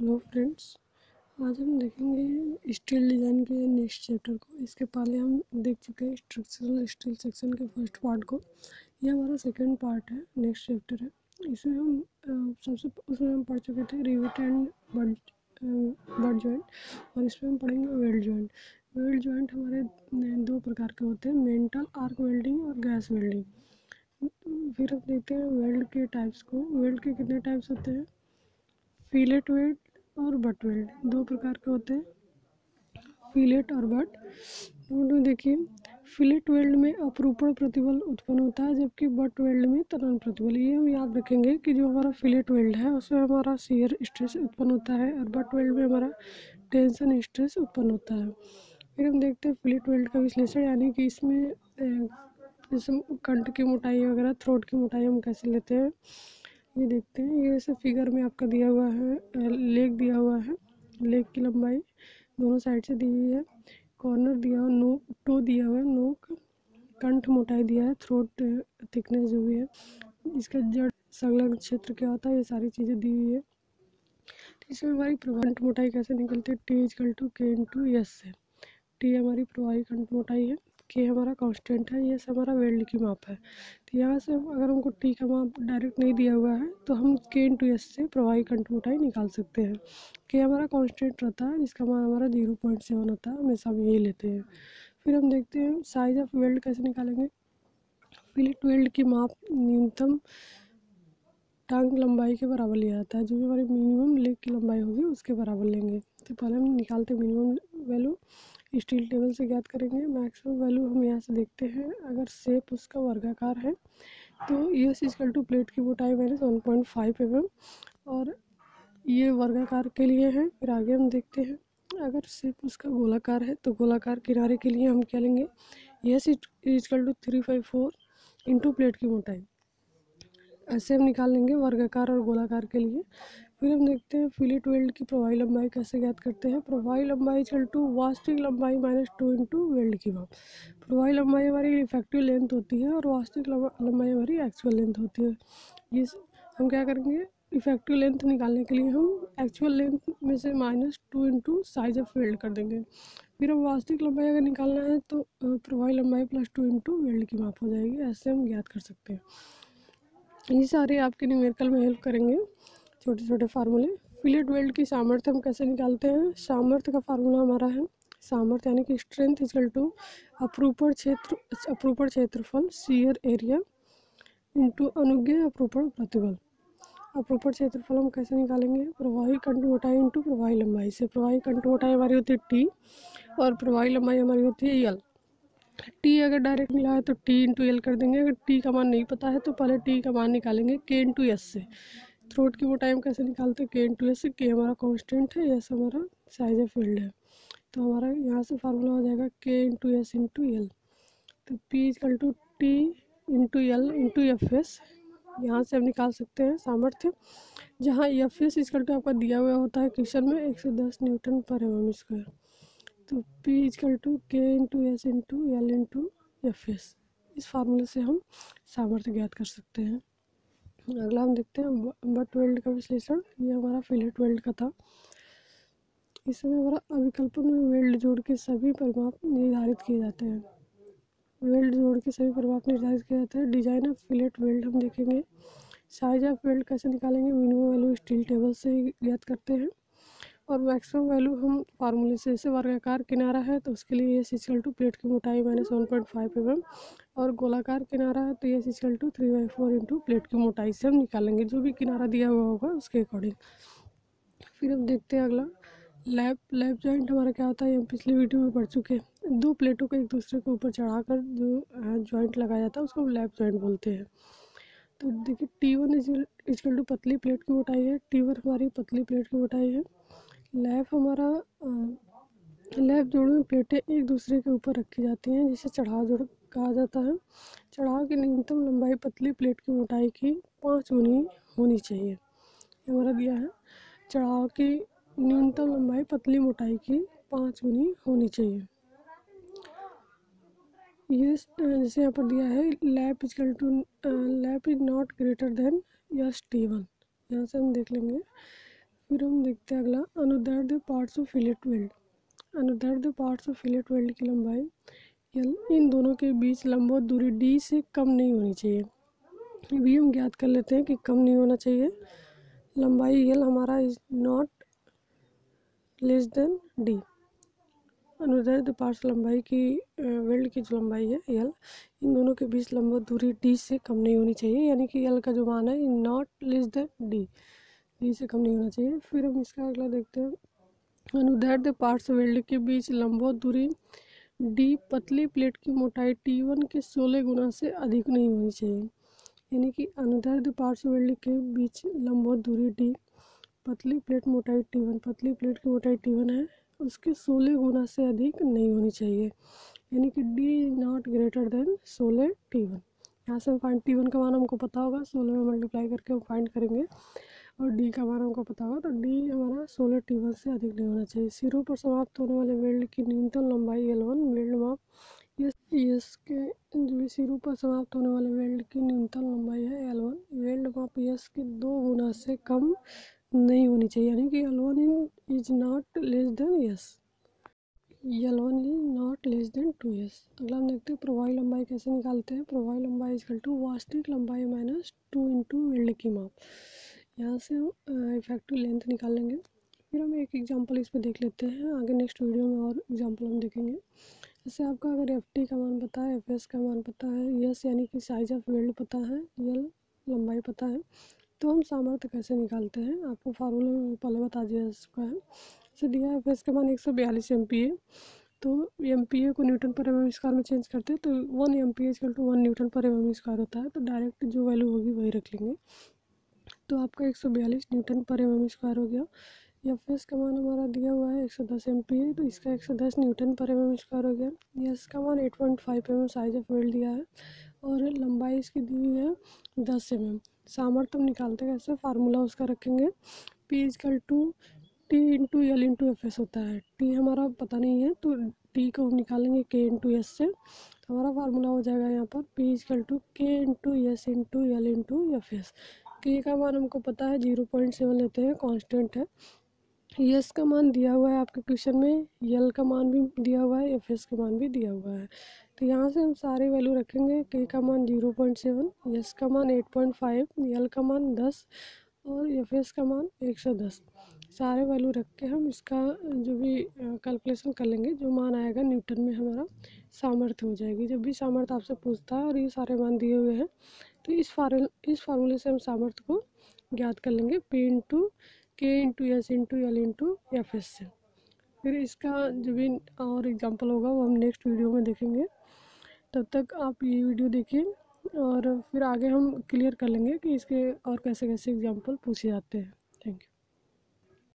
Hello friends, आज हम देखेंगे स्टील डिज़ाइन के नेक्स्ट चैप्टर को। इसके पहले हम देख चुके हैं स्ट्रक्चरल स्टील सेक्शन के फर्स्ट पार्ट को। ये हमारा सेकंड पार्ट है, नेक्स्ट चैप्टर है। इसमें हम उसमें हम पढ़ चुके थे रिवेट एंड बड जॉइंट, और इसमें हम पढ़ेंगे वेल्ड जॉइंट। वेल्ड जॉइंट हमारे दो प्रकार के होते हैं, मेंटल आर्क वेल्डिंग और गैस वेल्डिंग। फिर हम देखते हैं वेल्ड के टाइप्स को। वेल्ड के कितने टाइप्स होते हैं? फिलेट वेल्ड और बट वेल्ड, दो प्रकार के होते हैं, फिलेट और बट। नोट में देखिए, फिलेट वेल्ड में अपरूपण प्रतिबल उत्पन्न होता है, जबकि बट वेल्ड में तनन प्रतिबल। ये हम याद रखेंगे कि जो हमारा फिलेट वेल्ड है उसमें हमारा शियर स्ट्रेस उत्पन्न होता है, और बट वेल्ड में हमारा टेंशन स्ट्रेस उत्पन्न होता है। फिर हम देखते हैं फिलेट वेल्ड का विश्लेषण, यानी कि इसमें जैसे कंठ की मोटाई वगैरह, थ्रोट की मोटाई हम कैसे लेते हैं ये देखते हैं। ये जैसे फिगर में आपका दिया हुआ है, लेग दिया हुआ है, लेग की लंबाई दोनों साइड से दी हुई है, कॉर्नर दिया हुआ, नोक टो दिया हुआ है, नोक कंठ मोटाई दिया है, थ्रोट थिकनेस जो हुई है, इसका जड़ संलग्न क्षेत्र क्या होता है, ये सारी चीज़ें दी हुई है। तो इसमें हमारी प्रभावी मोटाई कैसे निकलती है? T = K × S से। T हमारी प्रभावी कंठ मोटाई है, के हमारा कांस्टेंट है, ये हमारा वेल्ड की माप है। तो यहाँ से अगर हमको टी का माप डायरेक्ट नहीं दिया हुआ है तो हम K × S से प्रभावी कंठ मोटाई निकाल सकते हैं। के हमारा कांस्टेंट रहता है, जिसका मान हमारा 0.7 होता है, हमेशा हम यही लेते हैं। फिर हम देखते हैं साइज ऑफ वेल्ड कैसे निकालेंगे। फिलेट वेल्ड की माप न्यूनतम टांग लंबाई के बराबर लिया जाता है, जो भी हमारी मिनिमम लेग की लंबाई होगी उसके बराबर लेंगे। तो पहले हम निकालते मिनिमम वैल्यू स्टील टेबल से ज्ञात करेंगे, मैक्सिमम वैल्यू हम यहाँ से देखते हैं। अगर शेप उसका वर्गाकार है तो S = प्लेट की मोटाई -1.5 mm, और ये वर्गाकार के लिए है। फिर आगे हम देखते हैं अगर शेप उसका गोलाकार है तो गोलाकार किनारे के लिए हम क्या लेंगे, S = 3/4 × प्लेट की मोटाई, ऐसे हम निकाल लेंगे वर्गाकार और गोलाकार के लिए। फिर हम देखते हैं फिलेट वेल्ड की प्रभावी लंबाई कैसे ज्ञात करते हैं। प्रभावी लंबाई = वास्तविक लंबाई -2 × वेल्ड की माप। प्रभावी लंबाई हमारी इफेक्टिव लेंथ होती है और वास्तविक लंबाई हमारी एक्चुअल लेंथ होती है। ये हम क्या करेंगे, इफेक्टिव लेंथ निकालने के लिए हम एक्चुअल लेंथ में से -2 × साइज ऑफ वेल्ड कर देंगे। फिर हम वास्तविक लंबाई अगर निकालना है तो प्रभावी लंबाई +2 × वेल्ड की माप हो जाएगी, ऐसे हम ज्ञात कर सकते हैं। ये सारे आपके न्यूमेरिकल में हेल्प करेंगे, छोटे छोटे फार्मूले। फिलेट वेल्ड की सामर्थ्य हम कैसे निकालते हैं? सामर्थ्य का फार्मूला हमारा है, सामर्थ्य यानी कि स्ट्रेंथ = अपरूपण क्षेत्रफल शियर एरिया × अनुज्ञेय अपरूपण प्रतिबल। अपरूपण क्षेत्रफल हम कैसे निकालेंगे? प्रभावी कंठ मोटाई × प्रभावी लंबाई से। प्रभावी कंठ मोटाई हमारी होती है टी, और प्रभावी लंबाई हमारी होती है एल। टी अगर डायरेक्ट मिला है तो T × L कर देंगे। अगर टी का मान नहीं पता है तो पहले टी का मान निकालेंगे K × S से। थ्रोट की मोटाई हम कैसे निकालते हैं? K × S से। K हमारा कांस्टेंट है, S हमारा साइज ऑफ वेल्ड है। तो हमारा यहाँ से फार्मूला हो जाएगा K × S × L। तो P = T × L × F S, यहाँ से हम निकाल सकते हैं सामर्थ्य, जहाँ F S = आपका दिया हुआ होता है क्वेश्चन में 110 N/mm²। तो P = K × S × L × F S, इस फार्मूले से हम सामर्थ्य ज्ञात कर सकते हैं। अगला हम देखते हैं बट वेल्ड का विश्लेषण। ये हमारा फिलेट वेल्ड का था। इसमें हमारा अभिकल्पन में वेल्ड जोड़ के सभी परिमाप निर्धारित किए जाते हैं, वेल्ड जोड़ के सभी परिमाप निर्धारित किए जाते हैं। डिजाइन ऑफ फिलेट वेल्ड हम देखेंगे। साइज ऑफ वेल्ड कैसे निकालेंगे? मिनिमम वैल्यू स्टील टेबल से ज्ञात करते हैं, और मैक्सिमम वैल्यू हम फार्मूले से, जैसे वर्गाकार किनारा है तो उसके लिए S = प्लेट की मोटाई -1.5 mm, और गोलाकार किनारा है तो S = 3/4 × प्लेट की मोटाई से हम निकालेंगे, जो भी किनारा दिया हुआ होगा उसके अकॉर्डिंग। फिर हम देखते हैं अगला लैप जॉइंट हमारा क्या होता है, हम पिछले वीडियो में पढ़ चुके हैं। दो प्लेटों को एक दूसरे के ऊपर चढ़ाकर जो जॉइंट लगाया जाता है उसको हम लैप जॉइंट बोलते हैं। तो देखिए T1 = पतली प्लेट की मोटाई है, T1 हमारी पतली प्लेट की मोटाई है। लैप हमारा लैप जोड़ में प्लेटें एक दूसरे के ऊपर रखी जाती हैं, जिसे चढ़ाव जोड़ कहा जाता है। चढ़ाव की न्यूनतम लंबाई पतली प्लेट की मोटाई की 5 गुनी होनी चाहिए, हमारा दिया है। चढ़ाव की न्यूनतम लंबाई पतली मोटाई की 5 गुनी होनी चाहिए। ये जैसे यहाँ पर दिया है lap is not greater than S T1, यहाँ से हम देख लेंगे। फिर हम देखते हैं अगला अनुदैर्ध्य पार्ट्स ऑफ फिलेट वेल्ड। अनुदैर्ध्य पार्ट्स ऑफ फिलेट वेल्ड की लंबाई इन दोनों के बीच लंबवत दूरी डी से कम नहीं होनी चाहिए। ये भी हम ज्ञात कर लेते हैं कि कम नहीं होना चाहिए। लंबाई यल हमारा is not less than D. अनुदैर्ध्य पार्ट्स लंबाई की वेल्ड की जो लंबाई है यल, इन दोनों के बीच लंबवत दूरी डी से कम नहीं होनी चाहिए, यानी कि यल का जो मान है not less than D, D से कम नहीं होना चाहिए। फिर हम इसका अगला देखते हैं अनुदैर्ध्य पार्ट्स वेल्ड के बीच लंबवत दूरी डी पतली प्लेट की मोटाई T1 के 16 गुना से अधिक नहीं होनी चाहिए, यानी कि अनुदैर्ध्य पार्ट्स वेल्ड के बीच लंबवत दूरी डी पतली प्लेट मोटाई T1, पतली प्लेट की मोटाई T1 है, उसके 16 गुना से अधिक नहीं होनी चाहिए, यानी कि D not greater then 16 T1। यहाँ से हम फाइंड T1 का मान हमको पता होगा, 16 में मल्टीप्लाई करके हम फाइंड करेंगे, और डी का मान हमको पता होगा, तो डी हमारा 16 T1 से अधिक नहीं होना चाहिए। सिरों पर समाप्त होने वाले वेल्ड की न्यूनतम लंबाई L1। वेल्ड माप यस के जो सिरों पर समाप्त होने वाले वेल्ड की न्यूनतम लंबाई है L1, वेल्ड माप यस के 2 गुना से कम नहीं होनी चाहिए, यानी कि L1 is not less than S, L1 is not less than 2s। अगला हम देखते हैं प्रभावी लंबाई कैसे निकालते हैं। प्रभावी लंबाई इजकल टू वास्तविक लंबाई माइनस 2 × वेल्ड की माप। यहाँ से हम इफेक्टिव लेंथ निकाल लेंगे। फिर हम एक एग्जांपल इस पर देख लेते हैं, आगे नेक्स्ट वीडियो में और एग्जांपल हम देखेंगे। जैसे आपका अगर FT का मान पता है, FS का मान पता है, यस यानी कि साइज ऑफ वेल्ड पता है, L लंबाई पता है, तो हम सामर्थ्य कैसे निकालते हैं आपको फार्मूला में पहले बता दिया जा चुका है। जैसे दिया FS का मान 142 MPa, तो MPa को Nm/mm² में चेंज करते हैं, तो 1 MPa = 1 Nm/mm² होता है, तो डायरेक्ट जो वैल्यू होगी वही रख लेंगे, तो आपका 142 Nm/mm² हो गया। या एफएस का मान हमारा दिया हुआ है 110 MPa, तो इसका 110 Nm/mm² हो गया। या इसका मान 8.5 mm साइज ऑफ वेल्ड दिया है, और लंबाई इसकी दी हुई है 10 mm। सामर्थ्य हम निकालते हैं कैसे, फार्मूला उसका रखेंगे P = T × L × FS होता है। T हमारा पता नहीं है, तो T को हम निकालेंगे K × S से, तो हमारा फार्मूला हो जाएगा यहाँ पर P = K × S × L × FS। के का मान हमको पता है 0.7 लेते हैं, कांस्टेंट है। यस का मान दिया हुआ है आपके क्वेश्चन में, यल का मान भी दिया हुआ है, एफएस का मान भी दिया हुआ है, तो यहाँ से हम सारे वैल्यू रखेंगे। के का मान 0.7, यस का मान 8.5, यल का मान 10 और एफएस का मान 110। सारे वैल्यू रख के हम इसका जो भी कैलकुलेशन कर लेंगे, जो मान आएगा न्यूटन में हमारा सामर्थ्य हो जाएगी। जब भी सामर्थ्य आपसे पूछता है और ये सारे मान दिए हुए हैं, तो इस फार्मूले से हम सामर्थ्य को ज्ञात कर लेंगे P × K × S × L × FS से। फिर इसका जो भी और एग्जांपल होगा वो हम नेक्स्ट वीडियो में देखेंगे। तब तक आप ये वीडियो देखिए और फिर आगे हम क्लियर कर लेंगे कि इसके और कैसे कैसे एग्जांपल पूछे जाते हैं। Thank you.